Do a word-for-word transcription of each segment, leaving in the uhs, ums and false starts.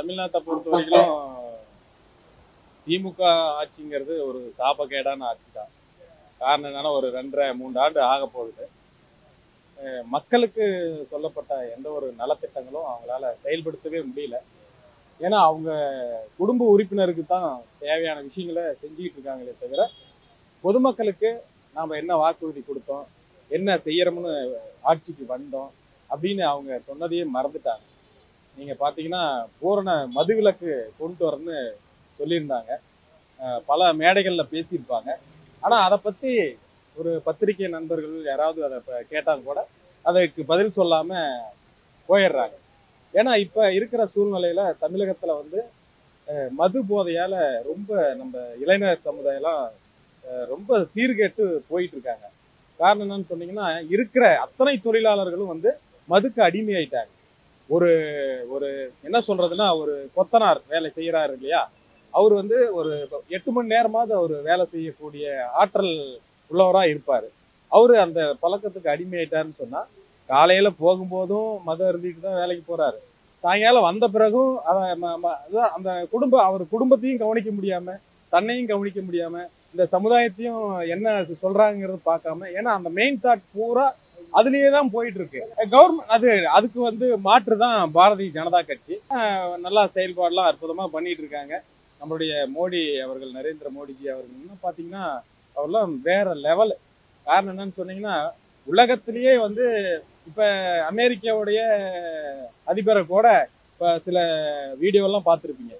தமிழ்நாட்டை பொறுத்த வரைக்கும் திமுக ஆட்சிங்கிறது ஒரு சாபக்கேடான ஆட்சி தான். காரணம் என்னன்னா ஒரு ரெண்டரை மூன்று ஆண்டு ஆக போகுது. மக்களுக்கு சொல்லப்பட்ட எந்த ஒரு நலத்திட்டங்களும் அவங்களால செயல்படுத்தவே முடியல. ஏன்னா அவங்க குடும்ப உறுப்பினருக்கு தான் தேவையான விஷயங்களை செஞ்சுக்கிட்டு இருக்காங்களே தவிர பொதுமக்களுக்கு நாம் என்ன வாக்குறுதி கொடுத்தோம், என்ன செய்யறோம்னு ஆட்சிக்கு வந்தோம் அப்படின்னு அவங்க சொன்னதையே மறந்துட்டாங்க. நீங்கள் பார்த்தீங்கன்னா பூரண மதுவிலக்கு கொண்டு வரன்னு சொல்லியிருந்தாங்க, பல மேடைகளில் பேசியிருப்பாங்க. ஆனால் அதை பற்றி ஒரு பத்திரிகை நண்பர்கள் யாராவது அதை கேட்டாங்க கூட அதுக்கு பதில் சொல்லாமல் போயிடுறாங்க. ஏன்னா இப்போ இருக்கிற சூழ்நிலையில் தமிழகத்தில் வந்து மது போதையால் ரொம்ப நம்ம இளைஞர் சமுதாயம்லாம் ரொம்ப சீர்கேட்டு போயிட்டுருக்காங்க. காரணம் என்னன்னு சொன்னீங்கன்னா இருக்கிற அத்தனை தொழிலாளர்களும் வந்து மதுக்கு அடிமையாயிட்டாங்க. ஒரு ஒரு என்ன சொல்கிறதுன்னா ஒரு கொத்தனார் வேலை செய்கிறாரு இல்லையா, அவர் வந்து ஒரு எட்டு மணி நேரமாவது அவர் வேலை செய்யக்கூடிய ஆற்றல் உள்ளவராக இருப்பார். அவர் அந்த பழக்கத்துக்கு அடிமையாயிட்டாருன்னு சொன்னால் காலையில் போகும்போதும் மது அருந்திட்டு தான் வேலைக்கு போகிறாரு, சாயங்காலம் வந்த பிறகும் அதை அந்த குடும்ப அவர் குடும்பத்தையும் கவனிக்க முடியாமல் தன்னையும் கவனிக்க முடியாமல் இந்த சமுதாயத்தையும் என்ன சொல்கிறாங்கிறது பார்க்காம, ஏன்னா அந்த மெயின் தாட் பூரா அதுலேயே தான் போயிட்டு இருக்கு. கவர்மெண்ட் அது அதுக்கு வந்து மாற்று தான் பாரதிய ஜனதா கட்சி. நல்லா செயல்பாடெலாம் அற்புதமாக பண்ணிட்டு இருக்காங்க. நம்மளுடைய மோடி அவர்கள், நரேந்திர மோடிஜி அவர்கள் இன்னும் பார்த்தீங்கன்னா அவர்லாம் வேற லெவல். காரணம் என்னன்னு சொன்னீங்கன்னா உலகத்திலேயே வந்து இப்போ அமெரிக்காவுடைய அதிபரை கூட இப்போ சில வீடியோலாம் பார்த்துருப்பீங்க.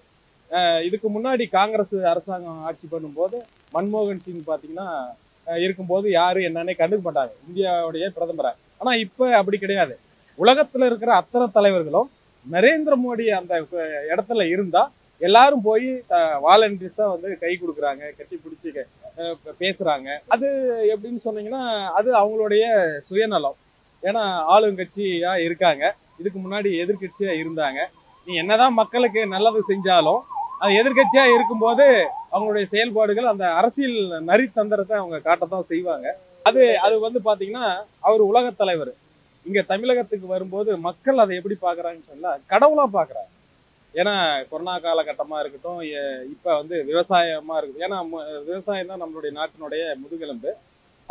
இதுக்கு முன்னாடி காங்கிரஸ் அரசாங்கம் ஆட்சி பண்ணும்போது மன்மோகன் சிங் பார்த்தீங்கன்னா இருக்கும்போது யாரும் என்னன்னே கண்டுக்க மாட்டாங்க இந்தியாவுடைய பிரதமராக. ஆனால் இப்போ அப்படி கிடையாது. உலகத்தில் இருக்கிற அத்தனை தலைவர்களும் நரேந்திர மோடி அந்த இடத்துல இருந்தால் எல்லாரும் போய் வாலண்டியர்ஸாக வந்து கை கொடுக்குறாங்க, கட்டி பிடிச்சி பேசுகிறாங்க. அது எப்படின்னு சொன்னீங்கன்னா அது அவங்களுடைய சுயநலம். ஏன்னா ஆளுங்கட்சியாக இருக்காங்க, இதுக்கு முன்னாடி எதிர்கட்சியாக இருந்தாங்க. நீ என்னதான் மக்களுக்கு நல்லது செஞ்சாலும் அது எதிர்கட்சியாக இருக்கும்போது அவங்களுடைய செயல்பாடுகள் அந்த அரசியல் நரித்தந்திரத்தை அவங்க காட்டத்தான் செய்வாங்க. அது அது வந்து பார்த்தீங்கன்னா அவர் உலகத் தலைவர் இங்கே தமிழகத்துக்கு வரும்போது மக்கள் அதை எப்படி பார்க்குறாங்கன்னு சொன்னால் கடவுளாக பார்க்குறாங்க. ஏன்னா கொரோனா காலகட்டமாக இருக்கட்டும், இப்போ வந்து விவசாயமாக இருக்குது. ஏன்னா விவசாயம் தான் நம்மளுடைய நாட்டினுடைய முதுகெலும்பு.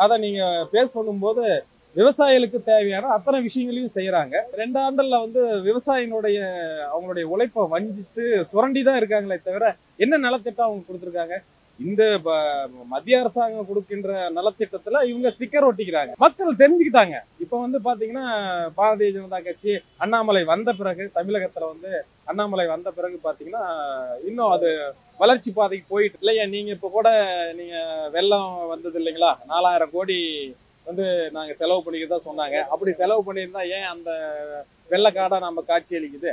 அதை நீங்கள் பேஸ் பண்ணும்போது விவசாயிகளுக்கு தேவையான அத்தனை விஷயங்களையும் செய்கிறாங்க. ரெண்டு ஆண்டில் வந்து விவசாயினுடைய அவங்களுடைய உழைப்பை வஞ்சித்து சுரண்டி தான் இருக்காங்களே தவிர என்ன நலத்திட்டம் அவங்க கொடுத்துருக்காங்க? இந்த மத்திய அரசாங்கம் கொடுக்கின்ற நலத்திட்டத்தில் இவங்க ஸ்டிக்கர் ஒட்டிக்கிறாங்க. மக்கள் தெரிஞ்சுக்கிட்டாங்க. இப்போ வந்து பார்த்தீங்கன்னா பாரதிய ஜனதா கட்சி அண்ணாமலை வந்த பிறகு தமிழகத்தில் வந்து அண்ணாமலை வந்த பிறகு பார்த்தீங்கன்னா இன்னும் அது வளர்ச்சி பாதைக்கு போயிட்டு இல்லையா? நீங்கள் இப்போ கூட நீங்கள் வெள்ளம் வந்தது இல்லைங்களா, நாலாயிரம் கோடி வந்து நாங்கள் செலவு பண்ணிக்கிறதா சொன்னாங்க. அப்படி செலவு பண்ணியிருந்தா ஏன் அந்த வெள்ளக்காடாக நம்ம காட்சி அளிக்குது?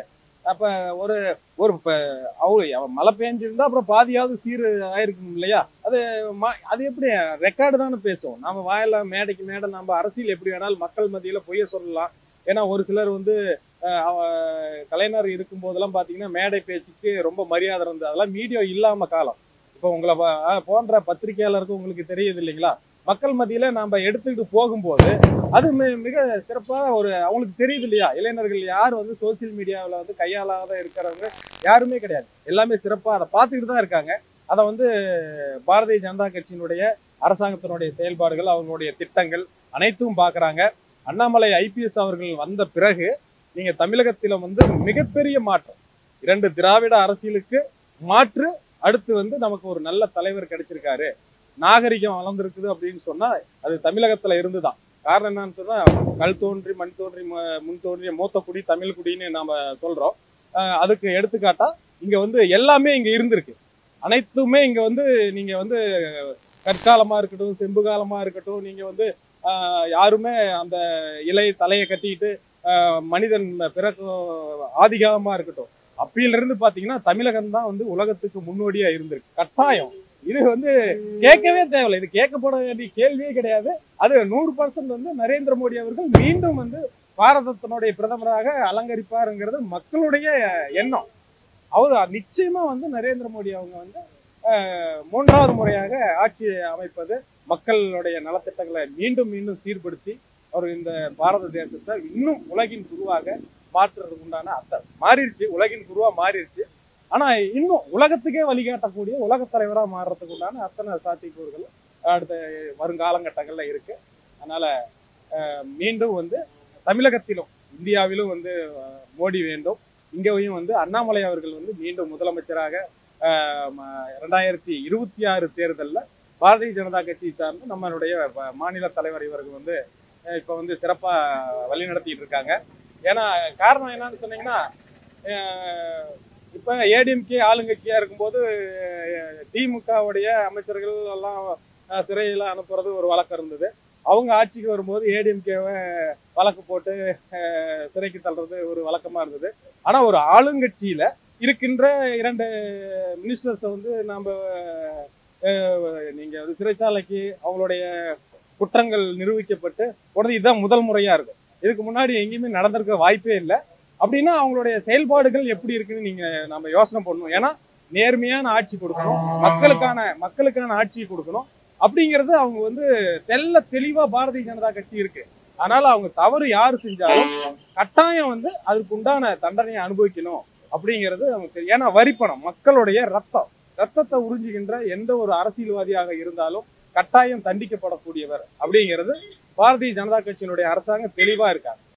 அப்போ ஒரு ஒரு இப்போ அவரு அவன் மழை பெஞ்சிருந்தா அப்புறம் பாதியாவது சீரு ஆயிருக்கும் இல்லையா? அது மா அது எப்படி ரெக்கார்டு தானே பேசும். நம்ம வாயில மேடைக்கு மேடை நம்ம அரசியல் எப்படி வேணாலும் மக்கள் மத்தியில் பொய்ய சொல்லலாம். ஏன்னா ஒரு சிலர் வந்து கலைஞர் இருக்கும் போதெல்லாம் பார்த்தீங்கன்னா மேடை பேச்சுக்கு ரொம்ப மரியாதை இருந்தது. அதெல்லாம் மீடியா இல்லாமல் காலம். இப்போ உங்களை போன்ற பத்திரிகையாளருக்கு உங்களுக்கு தெரியுது இல்லைங்களா? மக்கள் மத்தியில் நாம் எடுத்துக்கிட்டு போகும்போது அது மிக சிறப்பாக ஒரு அவங்களுக்கு தெரியுது இல்லையா? இளைஞர்கள் யார் வந்து சோசியல் மீடியாவில் வந்து கையாளாத இருக்கிறவங்க யாருமே கிடையாது. எல்லாமே சிறப்பாக அதை பார்த்துக்கிட்டு தான் இருக்காங்க. அதை வந்து பாரதிய ஜனதா கட்சியினுடைய அரசாங்கத்தினுடைய செயல்பாடுகள், அவங்களுடைய திட்டங்கள் அனைத்தும் பார்க்குறாங்க. அண்ணாமலை ஐபிஎஸ் அவர்கள் வந்த பிறகு நீங்கள் தமிழகத்தில் வந்து மிகப்பெரிய மாற்றம், இரண்டு திராவிட அரசியலுக்கு மாற்று அடுத்து வந்து நமக்கு ஒரு நல்ல தலைவர் கிடைச்சிருக்காரு, நாகரிகம் வளர்ந்துருக்குது அப்படின்னு சொன்னால் அது தமிழகத்தில் இருந்து தான். காரணம் என்னன்னு சொன்னால் கல் தோன்றி மண் தோன்றி முன் தோன்றிய மூத்த குடி தமிழ் குடின்னு நாம் சொல்கிறோம். அதுக்கு எடுத்துக்காட்டா இங்கே வந்து எல்லாமே இங்கே இருந்திருக்கு. அனைத்துமே இங்கே வந்து நீங்கள் வந்து கற்காலமாக இருக்கட்டும், செம்புகாலமாக இருக்கட்டும், நீங்கள் வந்து யாருமே அந்த இலை தலையை கட்டிக்கிட்டு மனிதன் பிறகு ஆதிகாலமாக இருக்கட்டும், அப்பிலிருந்து பார்த்தீங்கன்னா தமிழகம் தான் வந்து உலகத்துக்கு முன்னோடியாக இருந்திருக்கு. கட்டாயம் இது வந்து கேட்கவே தேவையில்லை. இது கேட்கப்பட வேண்டிய கேள்வியே கிடையாது. அது நூறு பர்சன்ட் வந்து நரேந்திர மோடி அவர்கள் மீண்டும் வந்து பாரதத்தினுடைய பிரதமராக அலங்கரிப்பாருங்கிறது மக்களுடைய எண்ணம். அவர் நிச்சயமா வந்து நரேந்திர மோடி அவங்க வந்து மூன்றாவது முறையாக ஆட்சி அமைப்பது மக்களுடைய நலத்திட்டங்களை மீண்டும் மீண்டும் சீர்படுத்தி அவர் இந்த பாரத தேசத்தை இன்னும் உலகின் குருவாக மாற்றுறதுக்கு உண்டான அர்த்தம் மாறிடுச்சு, உலகின் குருவா மாறிடுச்சு. ஆனா இன்னும் உலகத்துக்கே வழிகாட்டக்கூடிய உலக தலைவரா மாறுறதுக்கு உண்டான அத்தனை சாத்தியக்கூறுகள் அடுத்த வருங்காலகட்டங்கள்ல இருக்கு. அதனால மீண்டும் வந்து தமிழகத்திலும் இந்தியாவிலும் வந்து மோடி வேண்டும். இங்கேயும் வந்து அண்ணாமலை அவர்கள் வந்து மீண்டும் முதலமைச்சராக ரெண்டாயிரத்தி இருபத்தி ஆறு தேர்தலில் பாரதிய ஜனதா கட்சியை சார்ந்து நம்மளுடைய மாநில தலைவர் இவர்கள் வந்து இப்போ வந்து சிறப்பாக வழிநடத்திட்டு இருக்காங்க. ஏன்னா காரணம் என்னன்னு சொன்னீங்கன்னா, இப்போ ஏடிஎம்கே ஆளுங்கட்சியாக இருக்கும்போது திமுகவுடைய அமைச்சர்கள் எல்லாம் சிறையில் அனுப்புறது ஒரு வழக்கம் இருந்தது. அவங்க ஆட்சிக்கு வரும்போது ஏடிஎம்கேவை வழக்கு போட்டு சிறைக்கு தள்ளுறது ஒரு வழக்கமாக இருந்தது. ஆனால் ஒரு ஆளுங்கட்சியில் இருக்கின்ற இரண்டு மினிஸ்டர்ஸை வந்து நாம் நீங்கள் சிறைச்சாலைக்கு அவங்களுடைய குற்றங்கள் நிரூபிக்கப்பட்டு உடனே இதுதான் முதல் முறையாக இருக்கும். இதுக்கு முன்னாடி எங்கேயுமே நடந்திருக்க வாய்ப்பே இல்லை. அப்படின்னா அவங்களுடைய செயல்பாடுகள் எப்படி இருக்குன்னு நீங்கள் நம்ம யோசனை பண்ணணும். ஏன்னா நேர்மையான ஆட்சி கொடுக்கணும், மக்களுக்கான மக்களுக்கான ஆட்சியை கொடுக்கணும் அப்படிங்கிறது அவங்க வந்து தெல்ல தெளிவாக பாரதிய ஜனதா கட்சி இருக்கு. அதனால அவங்க தவறு யார் செஞ்சாலும் கட்டாயம் வந்து அதுக்குண்டான தண்டனையை அனுபவிக்கணும் அப்படிங்கிறது நமக்கு. ஏன்னா வரிப்பணம் மக்களுடைய ரத்தம், ரத்தத்தை உறிஞ்சுகின்ற எந்த ஒரு அரசியல்வாதியாக இருந்தாலும் கட்டாயம் தண்டிக்கப்படக்கூடியவர் அப்படிங்கிறது பாரதிய ஜனதா கட்சியினுடைய அரசாங்கம் தெளிவாக இருக்காங்க.